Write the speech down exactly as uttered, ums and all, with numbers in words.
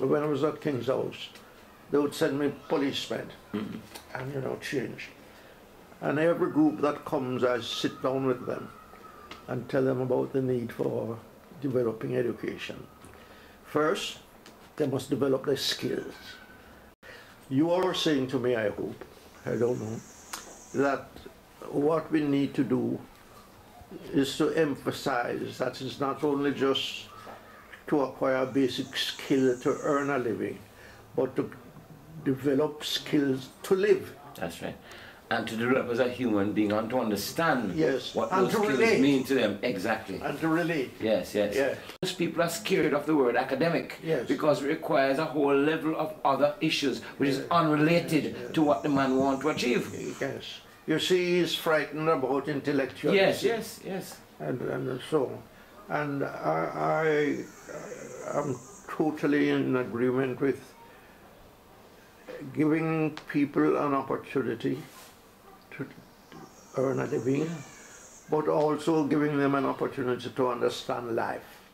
when I was at King's House, they would send me policemen mm. and, you know, change. And every group that comes, I sit down with them and tell them about the need for developing education. First, they must develop their skills. You are saying to me, I hope, I don't know, that what we need to do is to emphasize that it's not only just to acquire a basic skill to earn a living, but to develop skills to live. That's right. And to develop as a human being and to understand yes. what and those to skills relate. mean to them. Exactly. And to relate. Yes, yes, yes. Most people are scared of the word academic yes. because it requires a whole level of other issues which yes. is unrelated yes, yes. to what the man wants to achieve. Yes. You see, he's frightened about intellectualism. Yes, yes, yes. And, and so on. And I, I am totally in agreement with giving people an opportunity to earn a living, but also giving them an opportunity to understand life.